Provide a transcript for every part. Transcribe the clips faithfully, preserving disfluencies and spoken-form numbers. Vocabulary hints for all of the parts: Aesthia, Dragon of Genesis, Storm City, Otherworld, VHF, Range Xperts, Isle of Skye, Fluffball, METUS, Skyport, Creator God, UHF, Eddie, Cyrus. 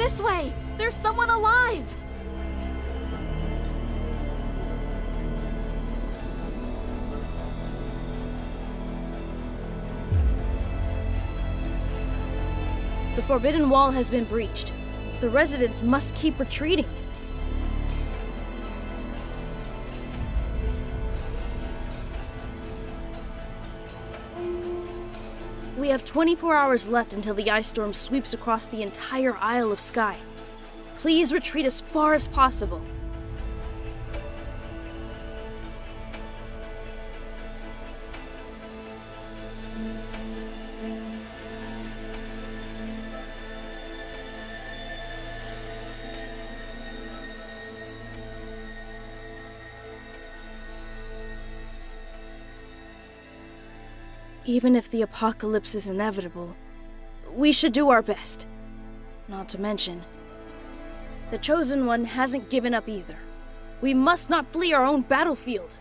This way! There's someone alive! The Forbidden Wall has been breached. The residents must keep retreating. We have twenty-four hours left until the ice storm sweeps across the entire Isle of Skye. Please retreat as far as possible. Even if the apocalypse is inevitable, we should do our best. Not to mention, the Chosen One hasn't given up either. We must not flee our own battlefield.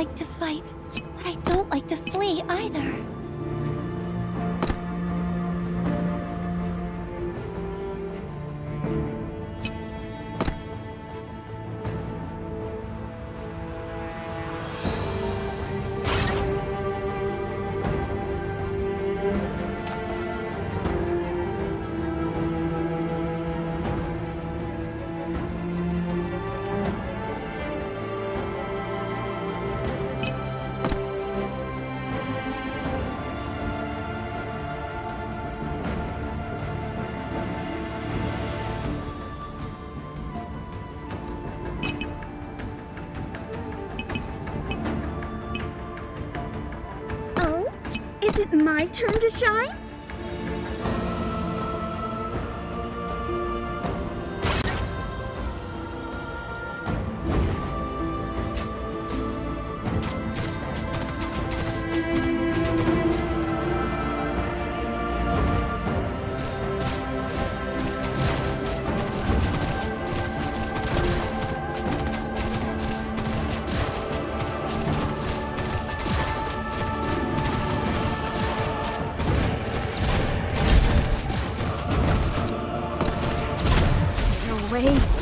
like to fight, but I don't like to flee either. My turn to shine?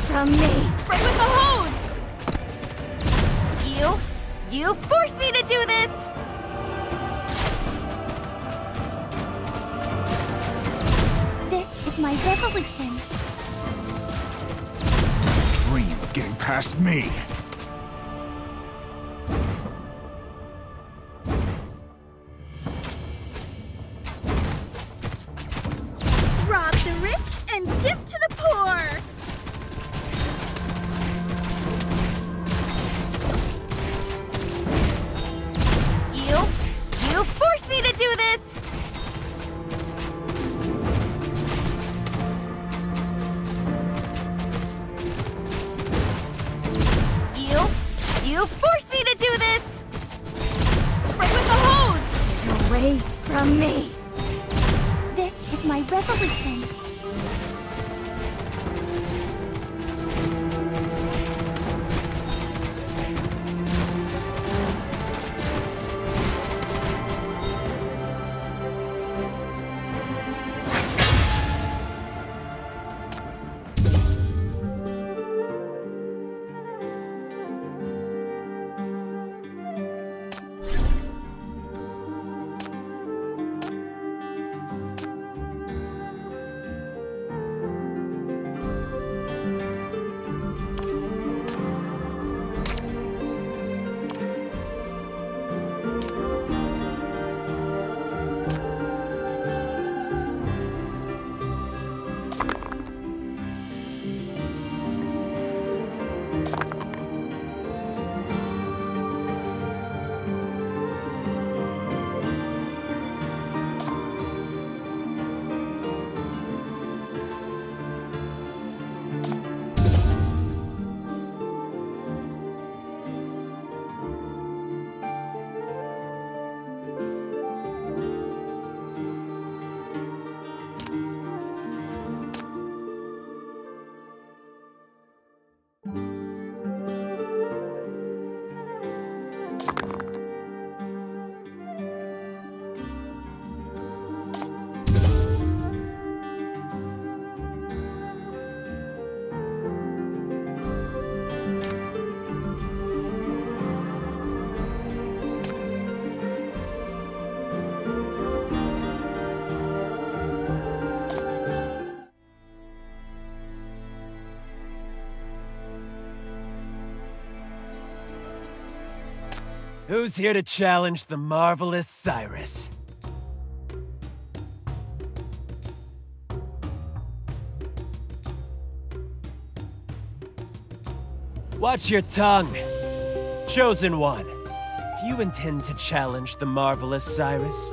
From me. Spray with the hose! You, you forced me to do this! This is my revolution. Dream of getting past me. Who's here to challenge the marvelous Cyrus? Watch your tongue. Chosen one, do you intend to challenge the marvelous Cyrus?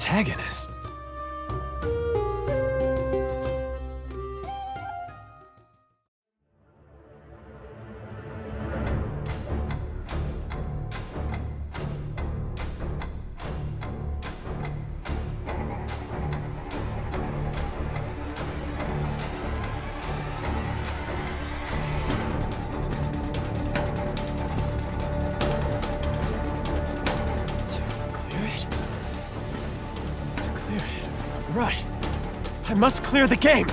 protagonist. Right. I must clear the game.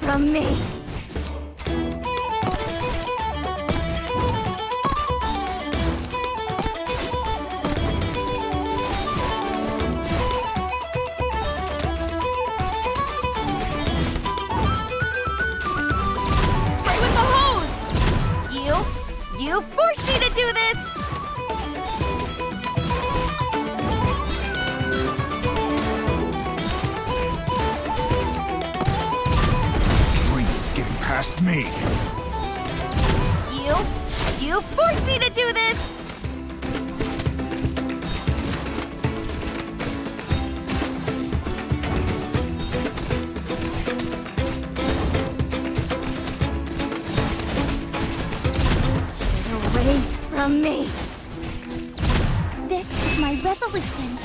From me. Me. You, you forced me to do this. Get away from me. This is my resolution.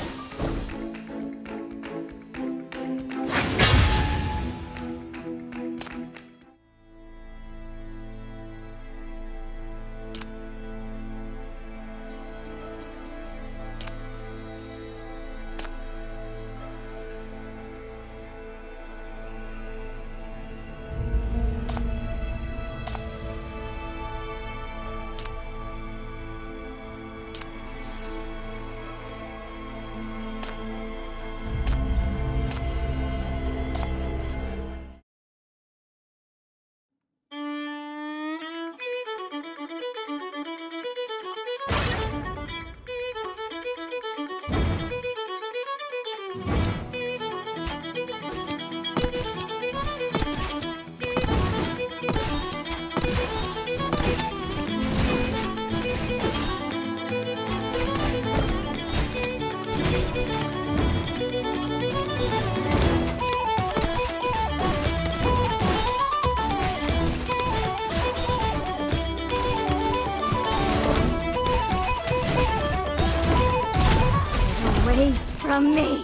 from me.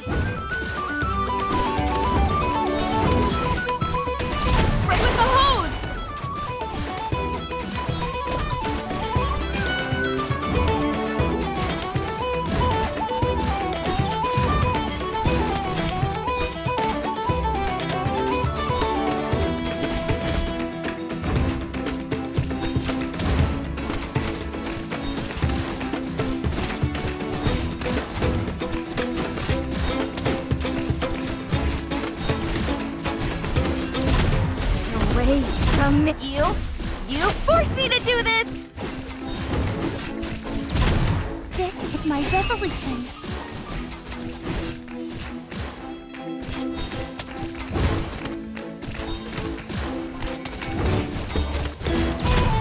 Spray with the You, you forced me to do this! This is my resolution.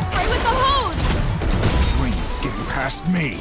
Spray with the hose! Train getting past me.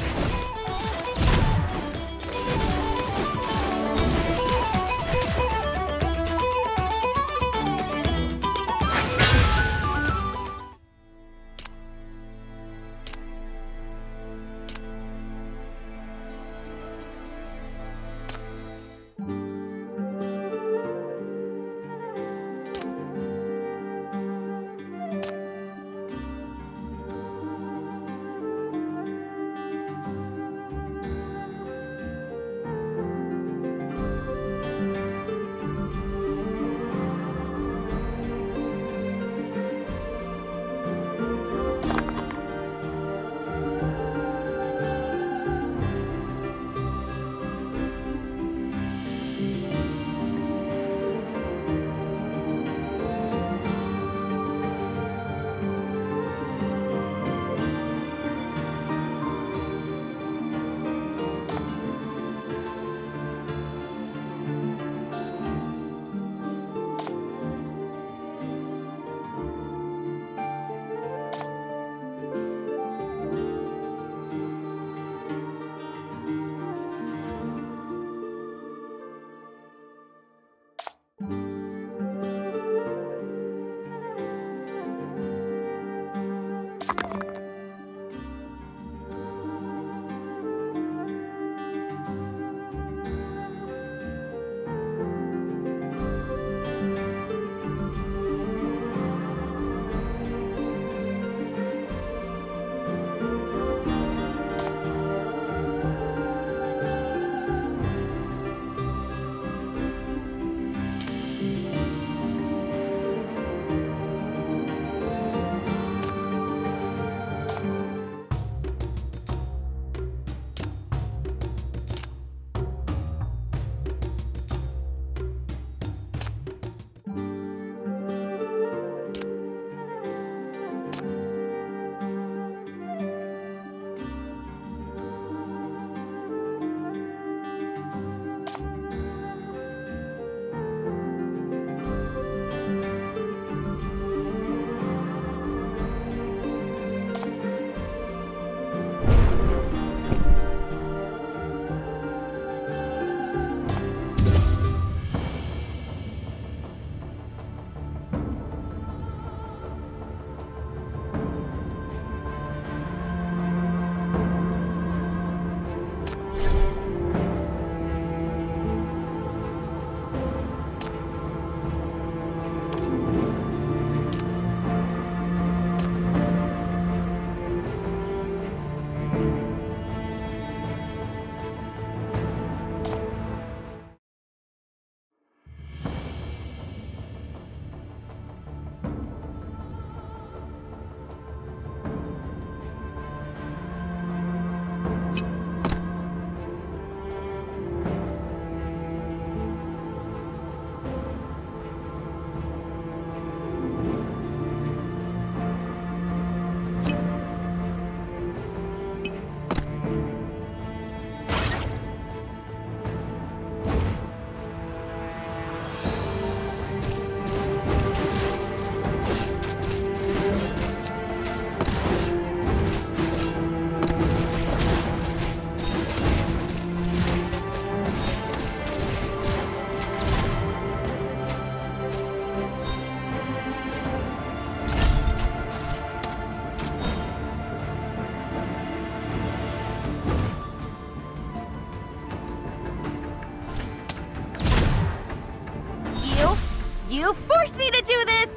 You forced me to do this!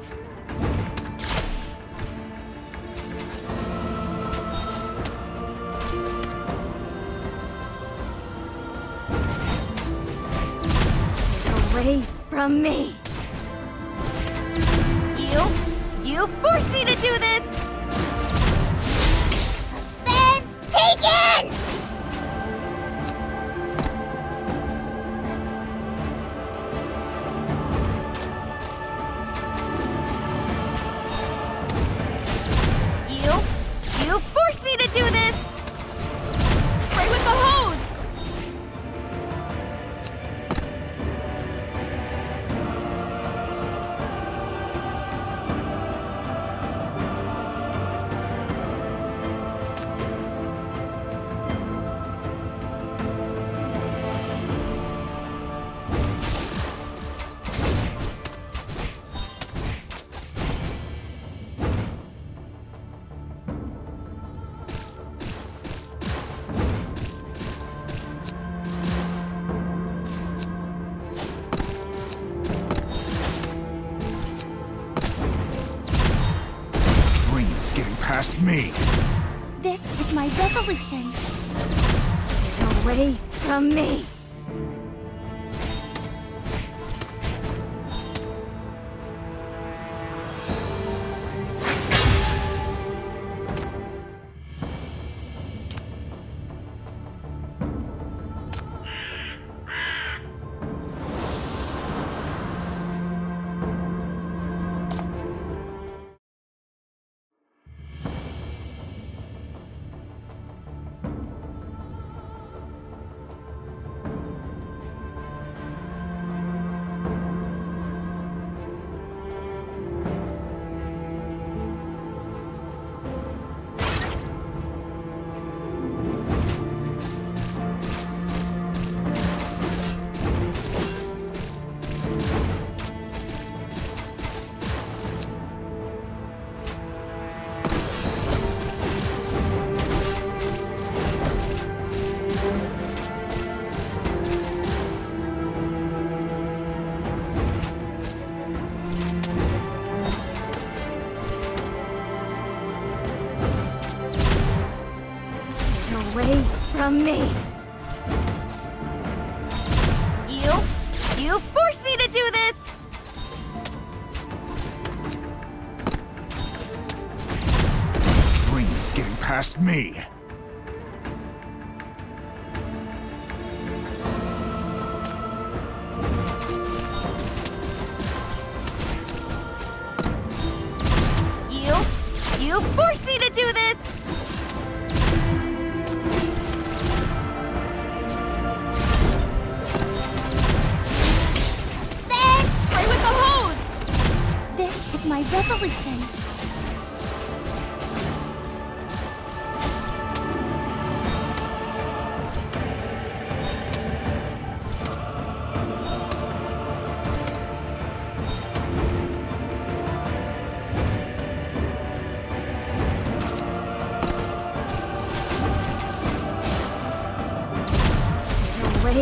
Get away from me! You... you forced me to do this! Offense taken! Me. This is my resolution. Get away from me. From me. You, you forced me to do this. Dream of getting past me. You, you forced me to do this. My resolution. Get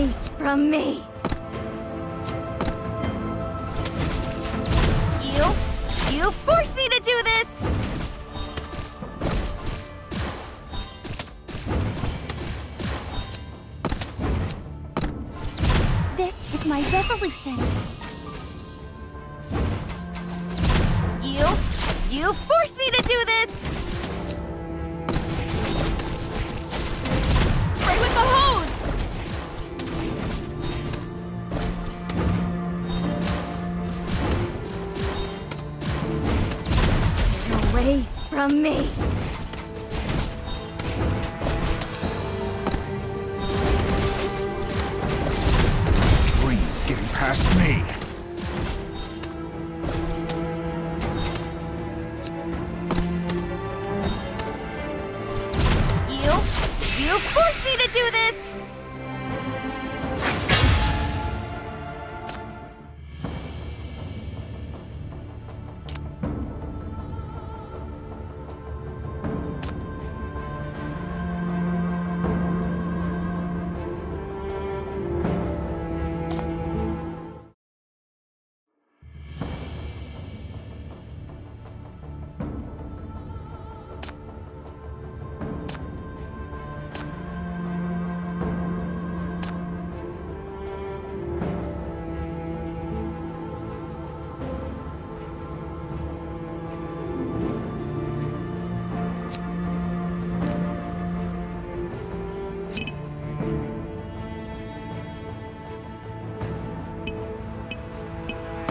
away from me. You forced me to do this! This is my resolution. You, you forced me to do this! Spray with the hose! Away from me. Dream of getting past me. You, you forced me to do this.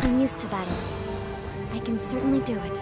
I'm used to battles. I can certainly do it.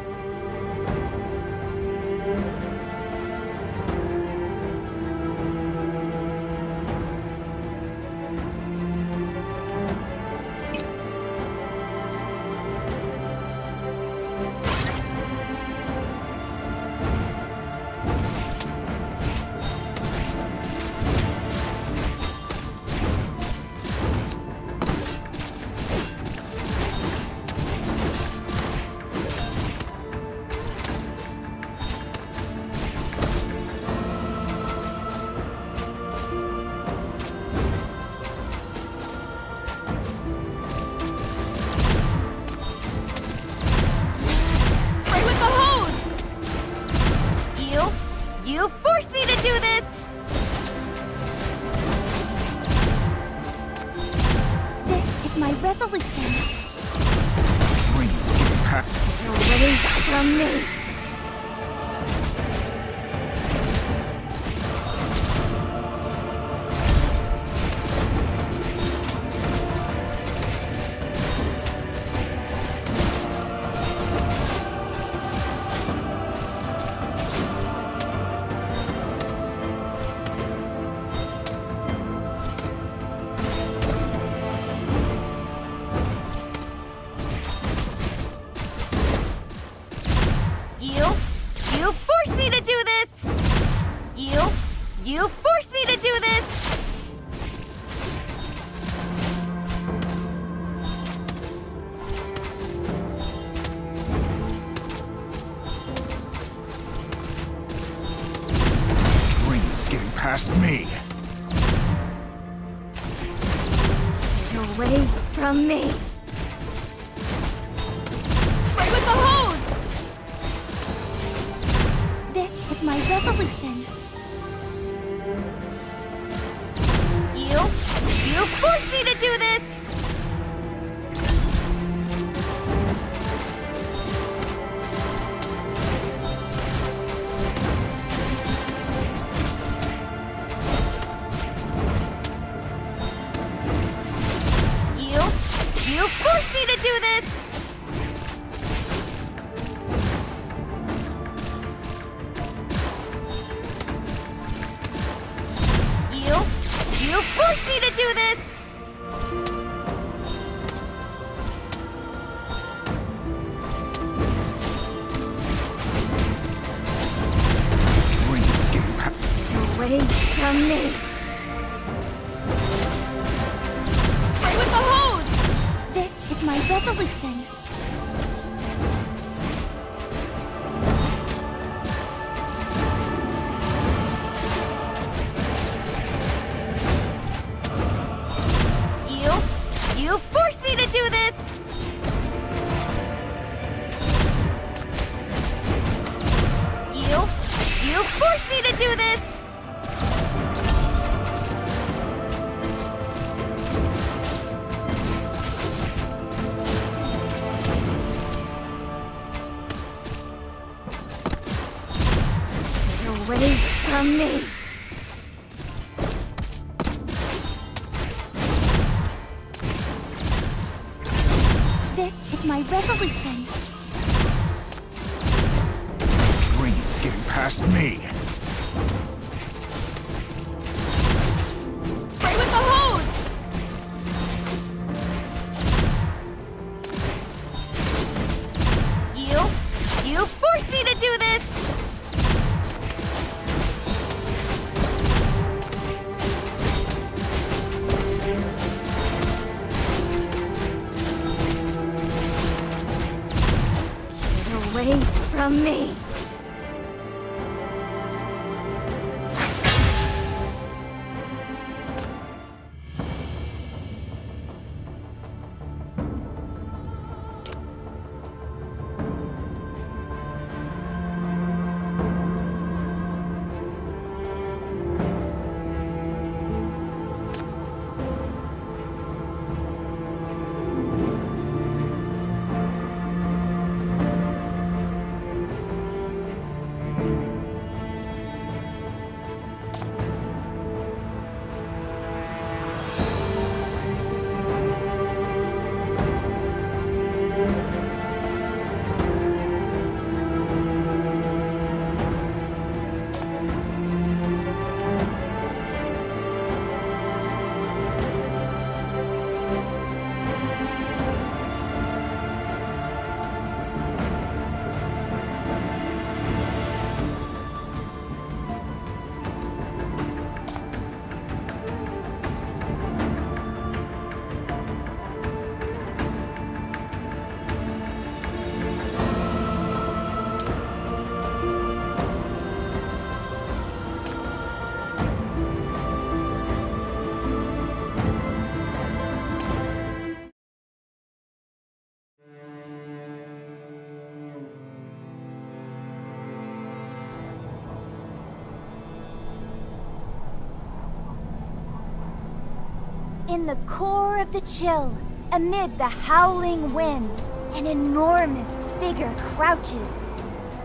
In the core of the chill, amid the howling wind, an enormous figure crouches.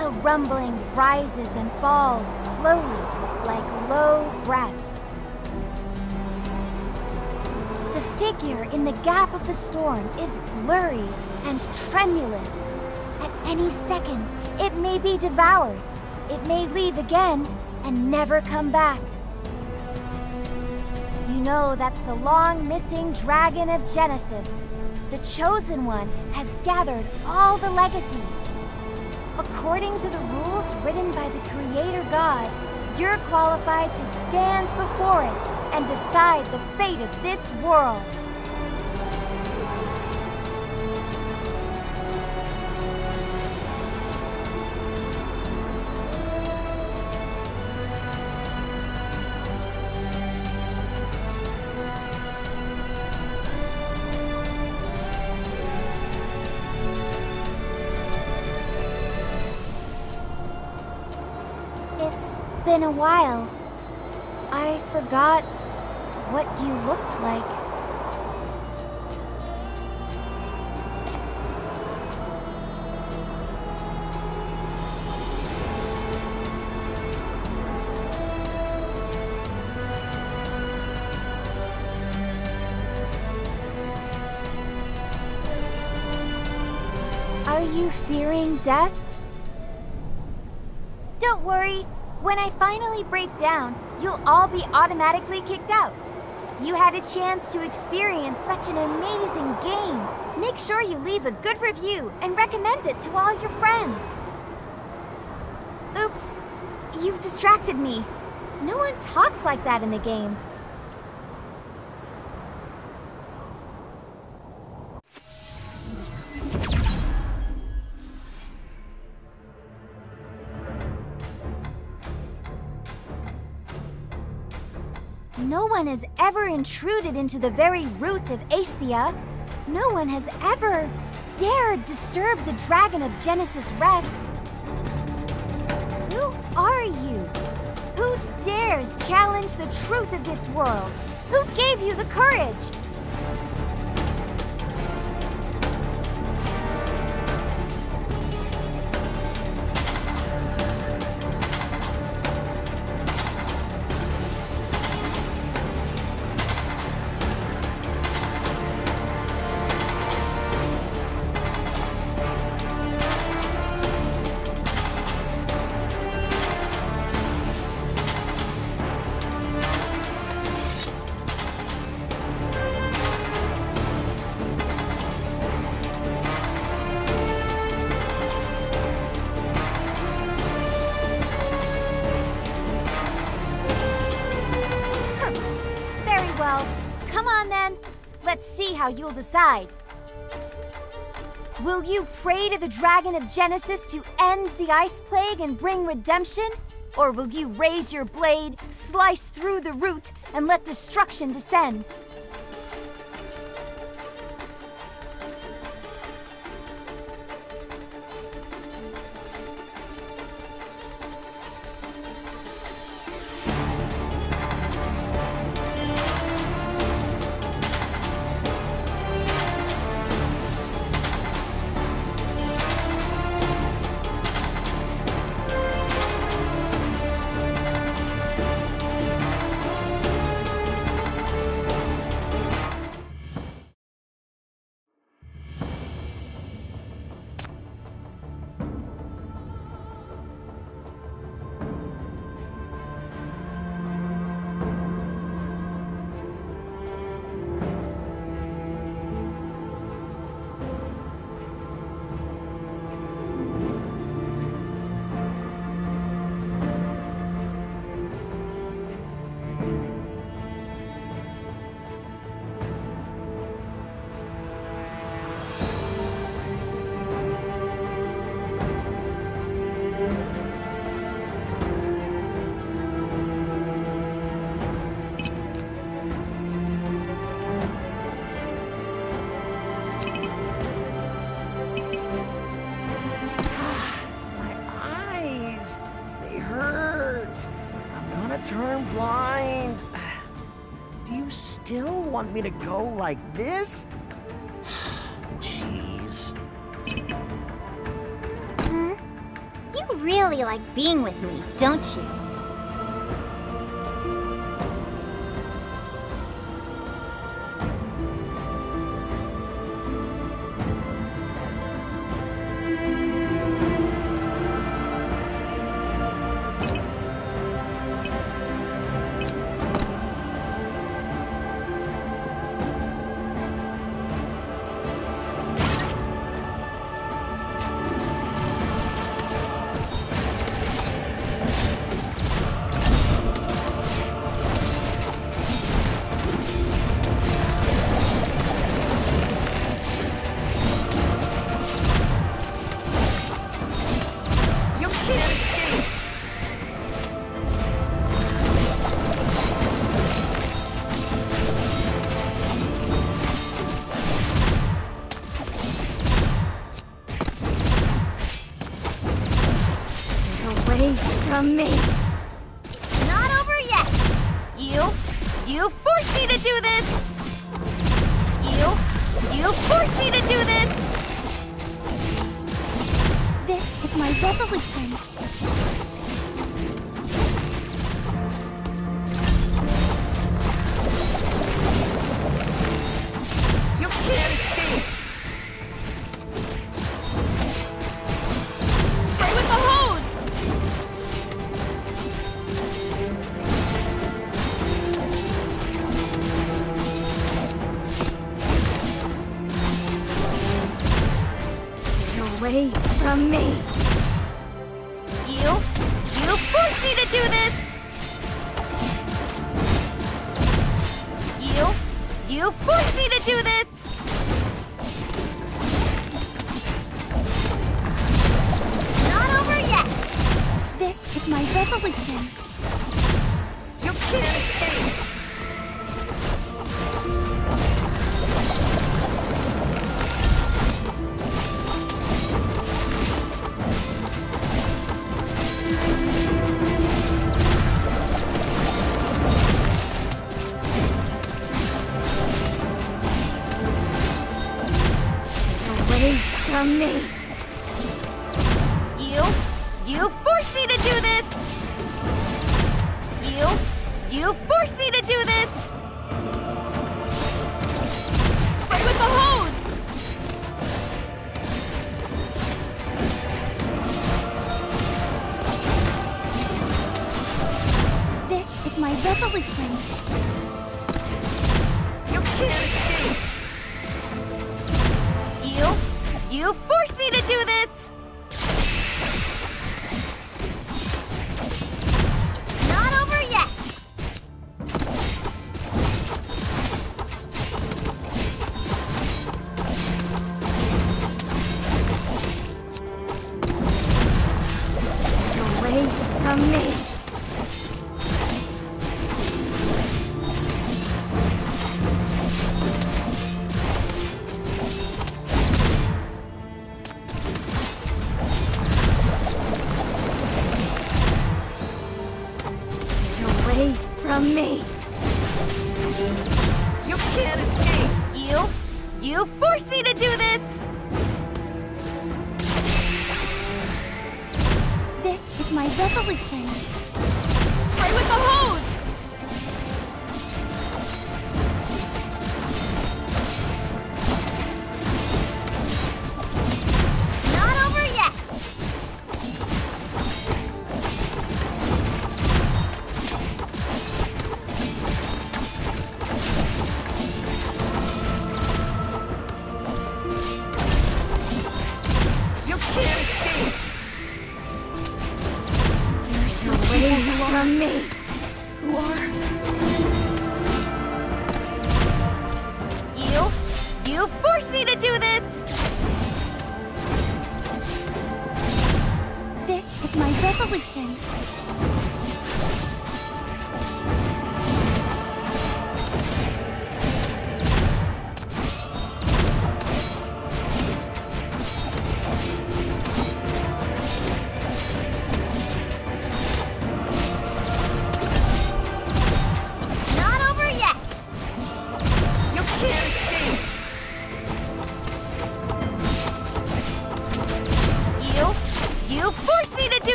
A rumbling rises and falls slowly, like low breaths. The figure in the gap of the storm is blurry and tremulous. At any second, it may be devoured. It may leave again and never come back. You know, that's the long-missing Dragon of Genesis. The Chosen One has gathered all the legacies. According to the rules written by the Creator God, you're qualified to stand before it and decide the fate of this world. It's been a while. I forgot what you looked like. Are you fearing death? Don't worry. When I finally break down, you'll all be automatically kicked out. You had a chance to experience such an amazing game. Make sure you leave a good review and recommend it to all your friends. Oops, you've distracted me. No one talks like that in the game. No one has ever intruded into the very root of Aesthia. No one has ever dared disturb the Dragon of Genesis' rest. Who are you? Who dares challenge the truth of this world? Who gave you the courage? Let's see how you'll decide. Will you pray to the Dragon of Genesis to end the ice plague and bring redemption? Or will you raise your blade, slice through the root, and let destruction descend? you still want me to go like this? Jeez. Hmm? You really like being with me, don't you? Me. It's not over yet. You, you forced me to do this. You, you forced me to do this. This is my resolution. You can't escape. Spray with the hose. Away from me. You, you forced me to do this. You, you forced me to do this. Not over yet. This is my resolution. You can't escape. Me. You, you forced me to do this. You, you forced me to do this. Spray with the hose. This is my resolution. You can't escape. You. You forced me to do this! It's not over yet! Get away from me!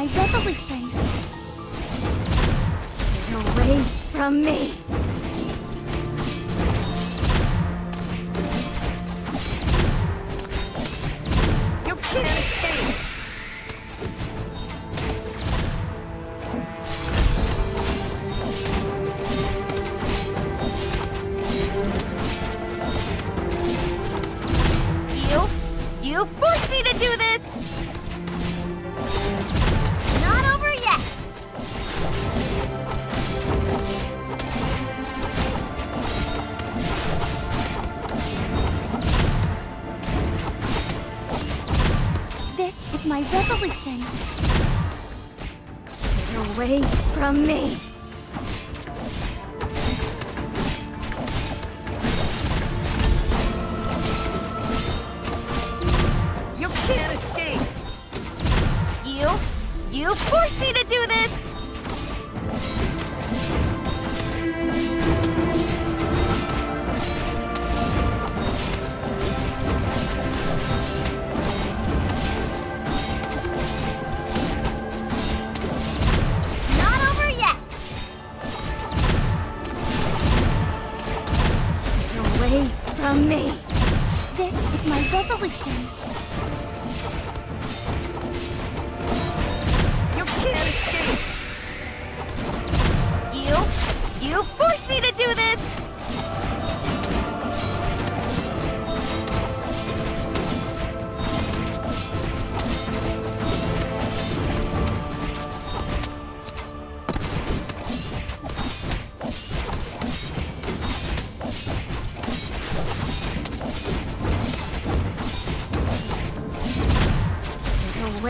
my resolution. Get away from me! You can't escape! You, you forced me to do this! My resolution. Get away from me. You can't escape. You, you forced me to do this. Me. This is my resolution. You can't escape. You, you forced me to do this.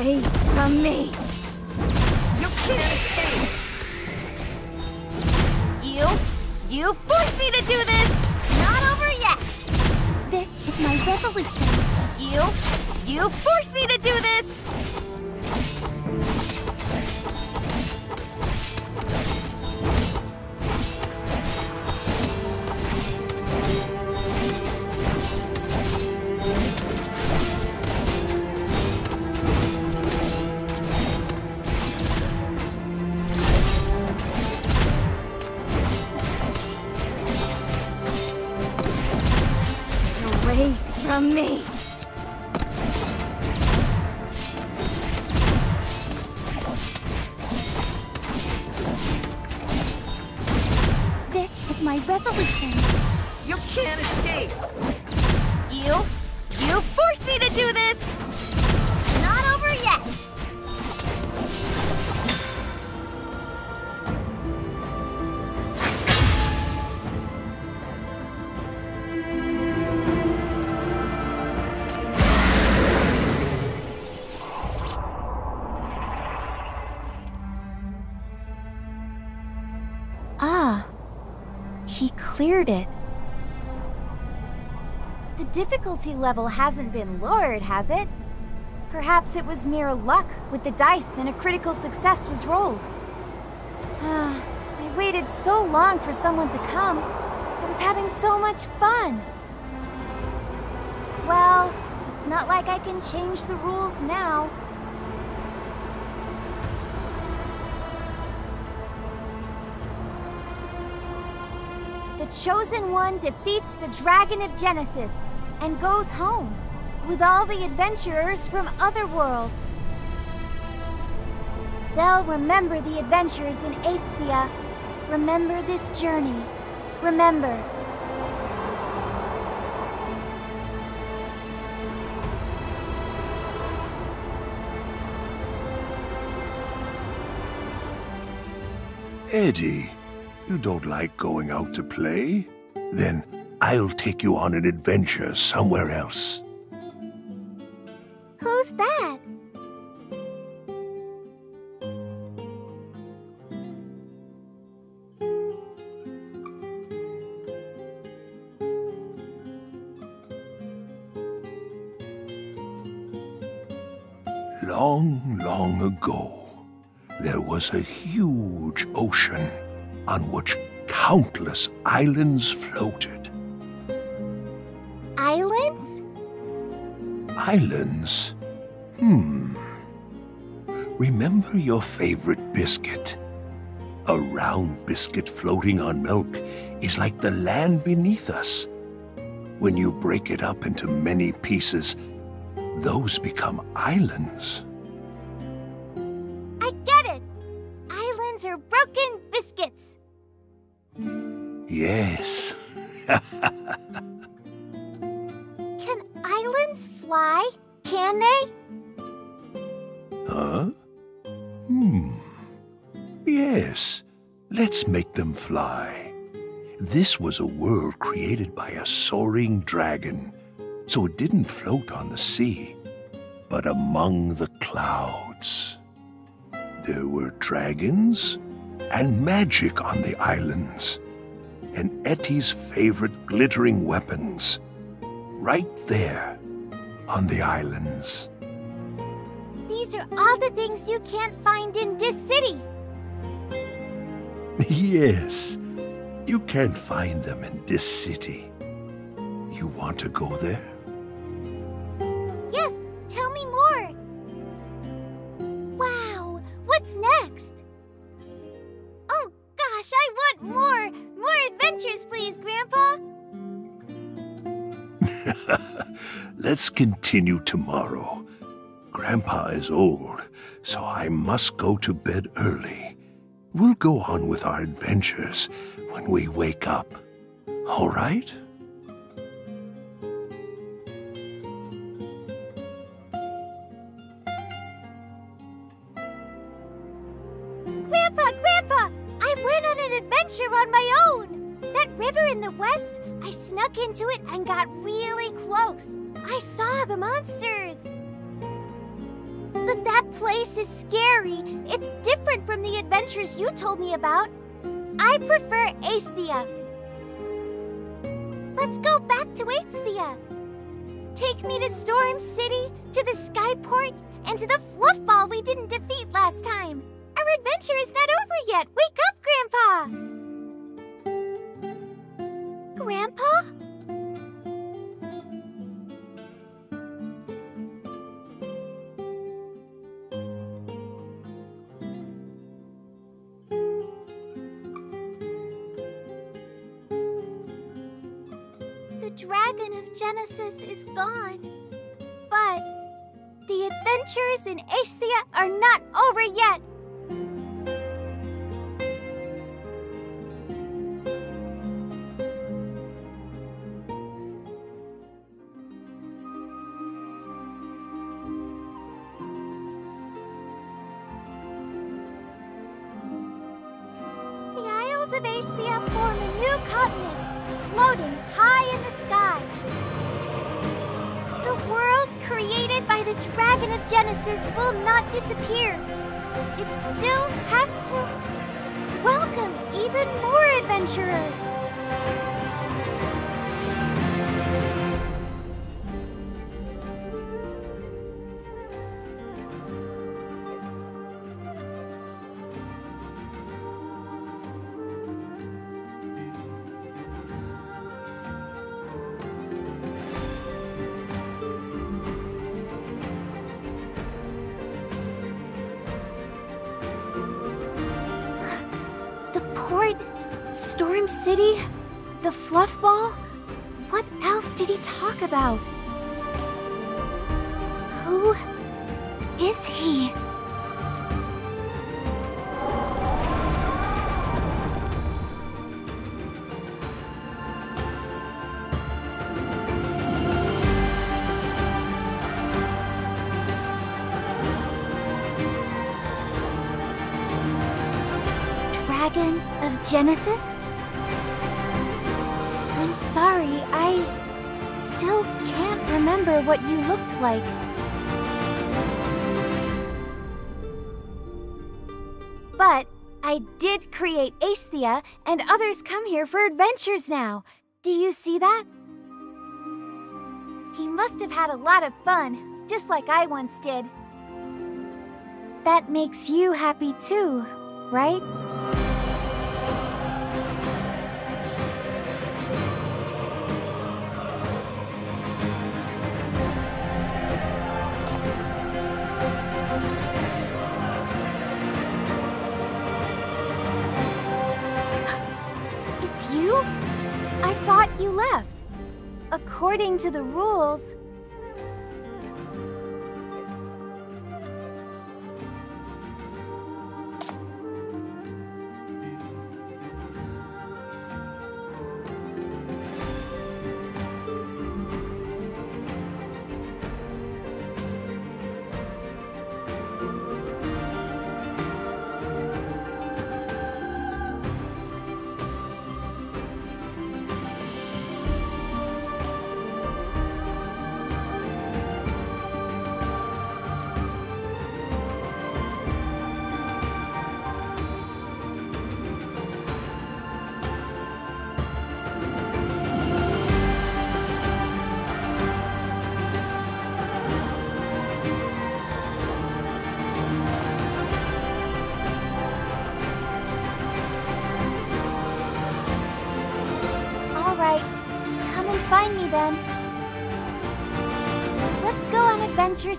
Away from me. You can't escape. You, you forced me to do this. Not over yet. This is my resolution. You, you forced me to do this. From me. This is my resolution. You can't escape. You, you forced me to do this. Not over yet. Cleared it. The difficulty level hasn't been lowered, has it? Perhaps it was mere luck with the dice and a critical success was rolled. Uh, I waited so long for someone to come. I was having so much fun. Well, it's not like I can change the rules now. The Chosen One defeats the Dragon of Genesis and goes home with all the adventurers from Otherworld. They'll remember the adventures in Aesthia. Remember this journey. Remember. Eddie. You don't like going out to play? Then I'll take you on an adventure somewhere else. Who's that? Long, long ago, there was a huge ocean on which countless islands floated. Islands? Islands? Hmm. Remember your favorite biscuit. A round biscuit floating on milk is like the land beneath us. When you break it up into many pieces, those become islands. I get it! Islands are broken biscuits. Yes. Can islands fly? Can they? Huh? Hmm. Yes. Let's make them fly. This was a world created by a soaring dragon, so it didn't float on the sea, but among the clouds. There were dragons and magic on the islands, and Eddie's favorite glittering weapons, right there on the islands. These are all the things you can't find in this city. Yes. You can't find them in this city. You want to go there? Yes, tell me more. Wow, what's next? Oh gosh, I want more! More adventures, please, Grandpa! Let's continue tomorrow. Grandpa is old, so I must go to bed early. We'll go on with our adventures when we wake up, all right? Grandpa, Grandpa! I went on an adventure on my own! That river in the west, I snuck into it and got really close. I saw the monsters. But that place is scary. It's different from the adventures you told me about. I prefer Aesthia. Let's go back to Aesthia. Take me to Storm City, to the Skyport, and to the Fluffball we didn't defeat last time. Our adventure is not over yet. Wake up, Grandpa! Grandpa? Dragon of Genesis is gone, but the adventures in Aesthia are not over yet. The Isles of Aesthia form a new continent, floating high in the sky. The world created by the Dragon of Genesis will not disappear. It still has to welcome even more adventurers. Storm City? The Fluffball? What else did he talk about? Who is he? Dragon of Genesis? I'm sorry, I still can't remember what you looked like. But I did create Aesthia, and others come here for adventures now. Do you see that? He must have had a lot of fun, just like I once did. That makes you happy too, right? according to the rules.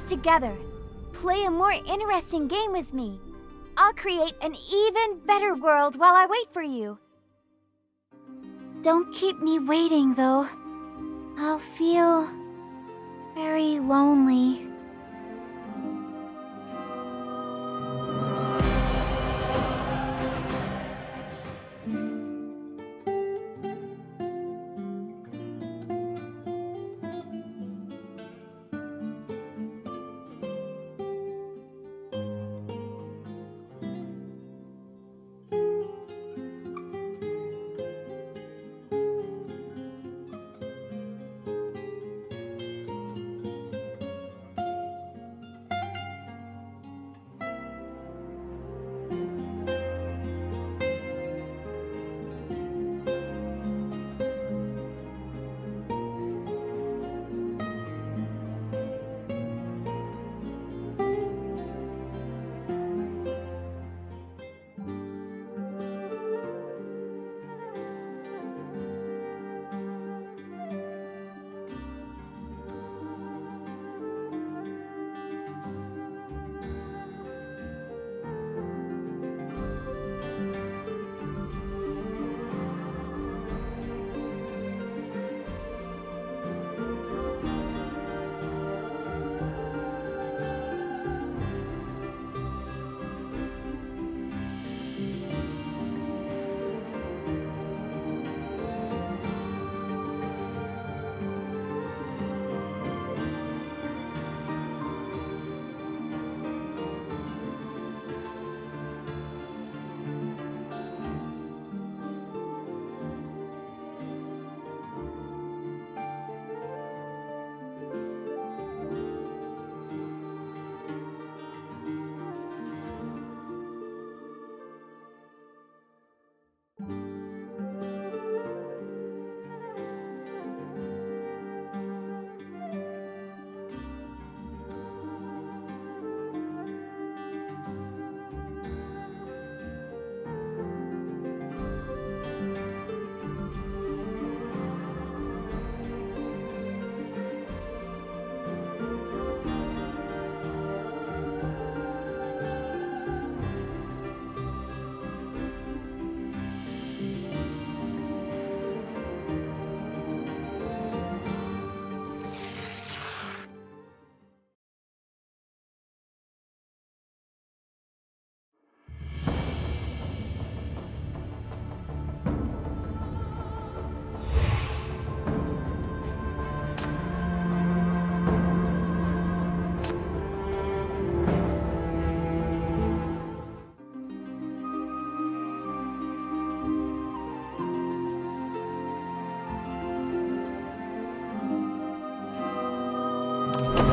Together. Play a more interesting game with me. I'll create an even better world while I wait for you. Don't keep me waiting, though. I'll feel very lonely. You